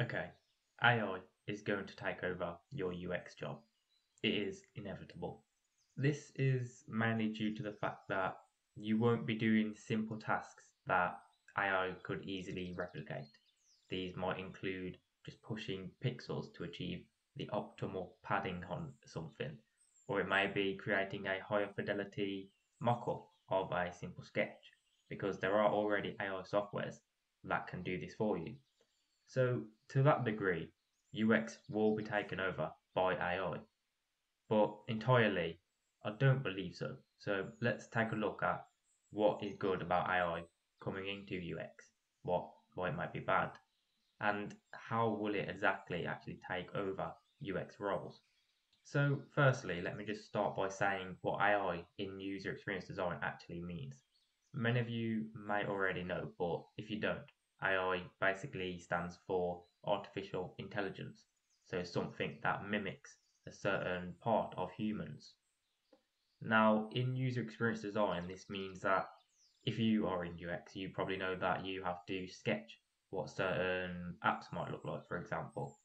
Okay, AI is going to take over your UX job. It is inevitable. This is mainly due to the fact that you won't be doing simple tasks that AI could easily replicate. These might include just pushing pixels to achieve the optimal padding on something, or it may be creating a higher fidelity mock-up of a simple sketch, because there are already AI softwares that can do this for you. So to that degree, UX will be taken over by AI, but entirely, I don't believe so. So let's take a look at what is good about AI coming into UX, why it might be bad, and how will it actually take over UX roles. So firstly, let me just start by saying what AI in user experience design actually means. Many of you may already know, but if you don't, AI basically stands for artificial intelligence, so something that mimics a certain part of humans. Now, in user experience design, this means that if you are in UX, you probably know that you have to sketch what certain apps might look like, for example.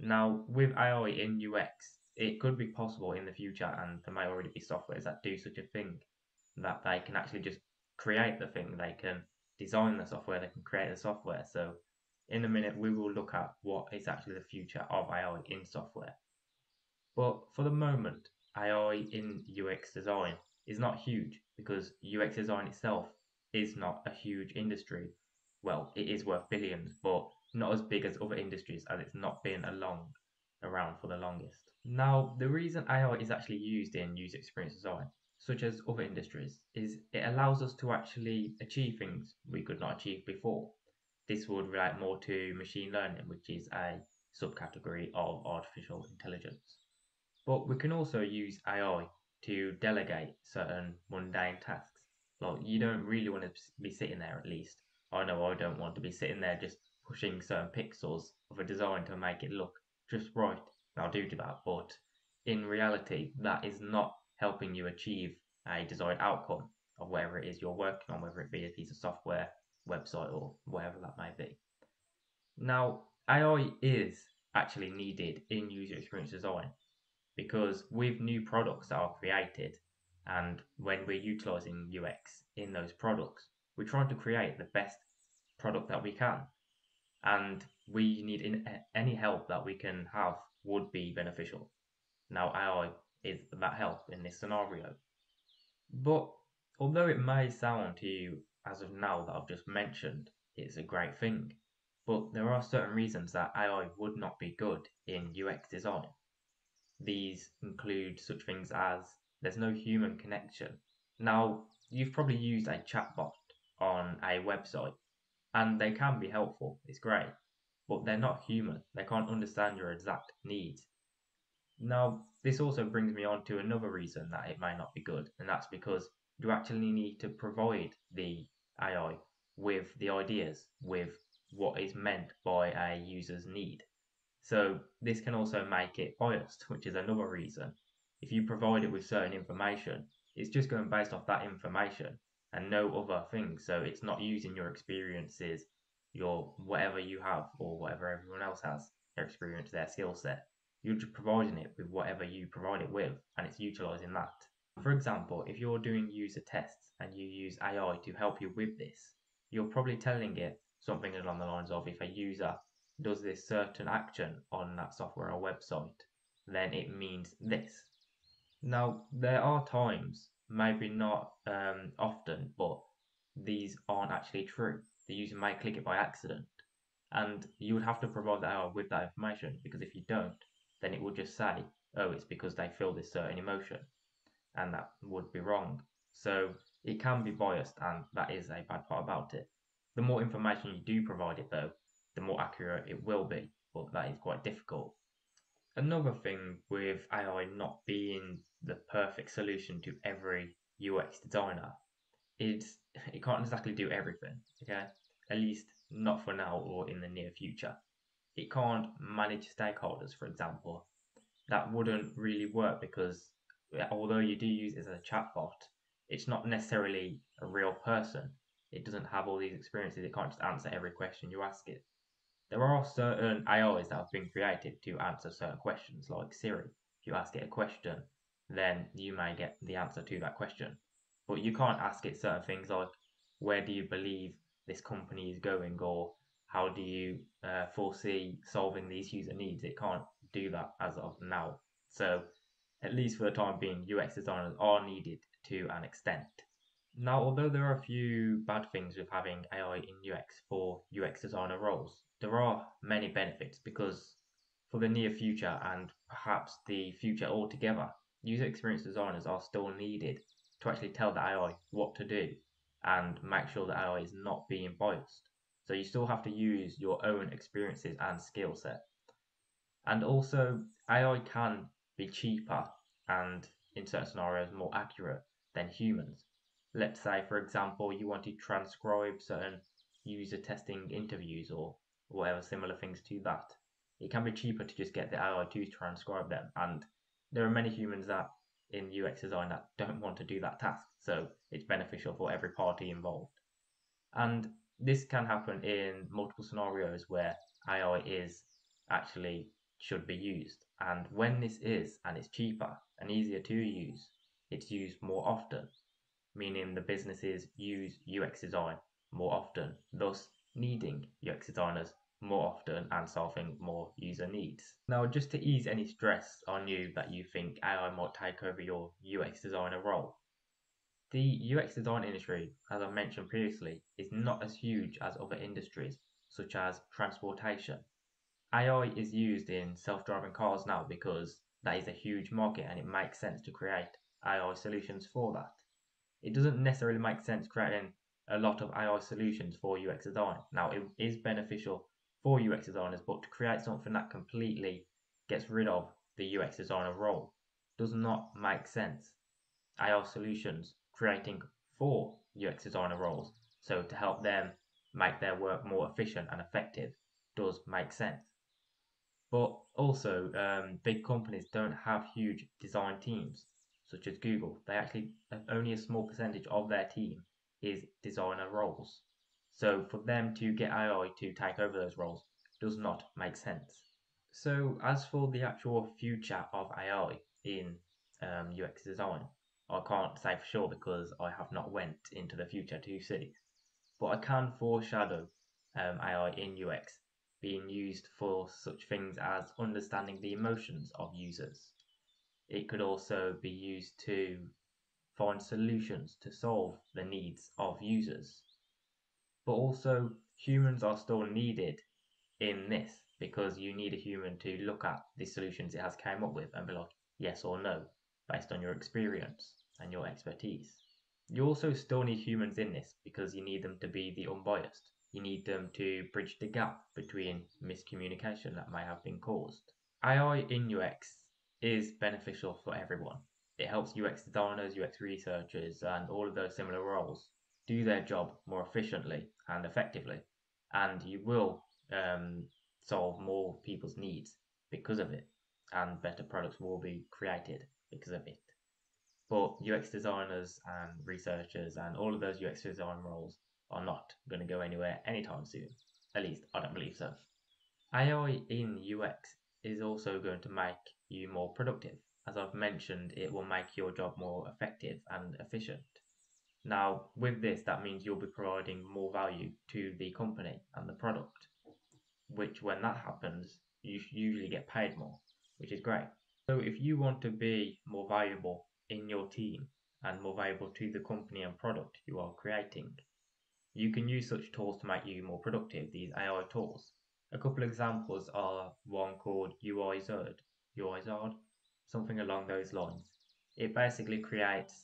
Now, with AI in UX, it could be possible in the future, and there may already be softwares that do such a thing, that they can actually just create the thing, they can design the software, they can create the software. So in a minute, we will look at what is actually the future of AI in software. But for the moment, AI in UX design is not huge, because UX design itself is not a huge industry. Well, it is worth billions, but not as big as other industries, as it's not been around for the longest. Now, the reason AI is actually used in user experience design, such as other industries, is it allows us to actually achieve things we could not achieve before. This would relate more to machine learning, which is a subcategory of artificial intelligence. But we can also use AI to delegate certain mundane tasks. Like, you don't really want to be sitting there, at least. I know I don't want to be sitting there just pushing certain pixels of a design to make it look just right. I'll do that, but in reality, that is not helping you achieve a desired outcome of whatever it is you're working on, whether it be a piece of software, website, or whatever that may be. Now, AI is actually needed in user experience design, because with new products that are created, and when we're utilizing UX in those products, we're trying to create the best product that we can, and we need any help that we can have would be beneficial. Now, AI is that help in this scenario. But although it may sound to you as of now that I've just mentioned, it's a great thing, but there are certain reasons that AI would not be good in UX design. These include such things as there's no human connection. Now, you've probably used a chatbot on a website, and they can be helpful, it's great, but they're not human. They can't understand your exact needs. Now, this also brings me on to another reason that it may not be good, and that's because you actually need to provide the AI with the ideas, with what is meant by a user's need. So this can also make it biased, which is another reason. If you provide it with certain information, it's just going based off that information and no other things. So it's not using your experiences, your whatever you have, or whatever everyone else has, their experience, their skill set. You're just providing it with whatever you provide it with, and it's utilising that. For example, if you're doing user tests and you use AI to help you with this, you're probably telling it something along the lines of, if a user does this certain action on that software or website, then it means this. Now, there are times, maybe not often, but these aren't actually true. The user may click it by accident, and you would have to provide the AI with that information, because if you don't, then it will just say, oh, it's because they feel this certain emotion, and that would be wrong. So it can be biased, and that is a bad part about it. The more information you do provide it, though, the more accurate it will be, but that is quite difficult. Another thing with AI not being the perfect solution to every UX designer is it can't exactly do everything, okay? At least not for now or in the near future. It can't manage stakeholders, for example. That wouldn't really work, because although you do use it as a chatbot, it's not necessarily a real person. It doesn't have all these experiences. It can't just answer every question you ask it. There are certain AIs that have been created to answer certain questions, like Siri. If you ask it a question, then you may get the answer to that question. But you can't ask it certain things like, where do you believe this company is going, or how do you foresee solving these user needs? It can't do that as of now. So at least for the time being, UX designers are needed to an extent. Now, although there are a few bad things with having AI in UX for UX designer roles, there are many benefits, because for the near future and perhaps the future altogether, user experience designers are still needed to actually tell the AI what to do and make sure the AI is not being biased. So you still have to use your own experiences and skill set. And also, AI can be cheaper and in certain scenarios more accurate than humans. Let's say, for example, you want to transcribe certain user testing interviews or whatever similar things to that. It can be cheaper to just get the AI to transcribe them, and there are many humans that in UX design that don't want to do that task, so it's beneficial for every party involved. And this can happen in multiple scenarios where AI is actually should be used, and when this is and it's cheaper and easier to use, it's used more often, meaning the businesses use UX design more often, thus needing UX designers more often and solving more user needs. Now, just to ease any stress on you that you think AI might take over your UX designer role, the UX design industry, as I mentioned previously, is not as huge as other industries such as transportation. AI is used in self-driving cars now because that is a huge market and it makes sense to create AI solutions for that. It doesn't necessarily make sense creating a lot of AI solutions for UX design. Now, it is beneficial for UX designers, but to create something that completely gets rid of the UX designer role does not make sense. AI solutions creating for UX designer roles, so to help them make their work more efficient and effective, does make sense. But also, big companies don't have huge design teams, such as Google. They actually, only a small percentage of their team is designer roles. So for them to get AI to take over those roles does not make sense. So as for the actual future of AI in UX design, I can't say for sure because I have not went into the future to see. But I can foreshadow AI in UX being used for such things as understanding the emotions of users. It could also be used to find solutions to solve the needs of users. But also, humans are still needed in this, because you need a human to look at the solutions it has came up with and be like, yes or no, based on your experience and your expertise. You also still need humans in this because you need them to be the unbiased. You need them to bridge the gap between miscommunication that may have been caused. AI in UX is beneficial for everyone. It helps UX designers, UX researchers, and all of those similar roles do their job more efficiently and effectively, and you will solve more people's needs because of it, and better products will be created because of it. But UX designers and researchers and all of those UX design roles are not going to go anywhere anytime soon. At least, I don't believe so. AI in UX is also going to make you more productive. As I've mentioned, it will make your job more effective and efficient. Now, with this, that means you'll be providing more value to the company and the product, which when that happens, you usually get paid more, which is great. So if you want to be more valuable in your team and more valuable to the company and product you are creating, you can use such tools to make you more productive, these AI tools. A couple of examples are one called UiZard, something along those lines. It basically creates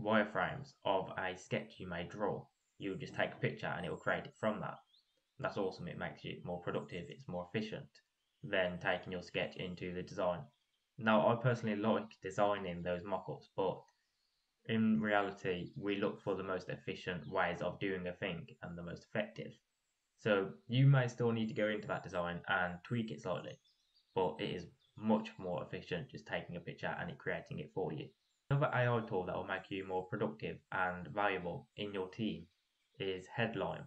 wireframes of a sketch you may draw. You just take a picture and it will create it from that. That's awesome. It makes you more productive. It's more efficient than taking your sketch into the design. Now, I personally like designing those mock-ups, but in reality, we look for the most efficient ways of doing a thing and the most effective. So you may still need to go into that design and tweak it slightly, but it is much more efficient just taking a picture and it creating it for you. Another AI tool that will make you more productive and valuable in your team is Headline.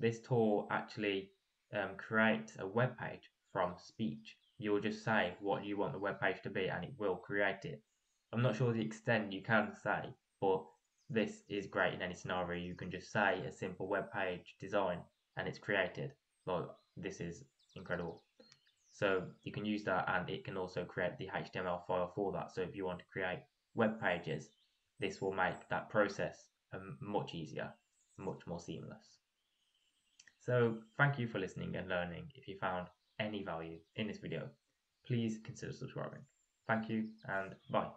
This tool actually create a web page from speech. You'll just say what you want the web page to be and it will create it. I'm not sure the extent you can say, but this is great in any scenario. You can just say a simple web page design and it's created. Like, this is incredible. So you can use that, and it can also create the HTML file for that. So if you want to create web pages, this will make that process much easier, much more seamless. So thank you for listening and learning. If you found any value in this video, please consider subscribing. Thank you and bye.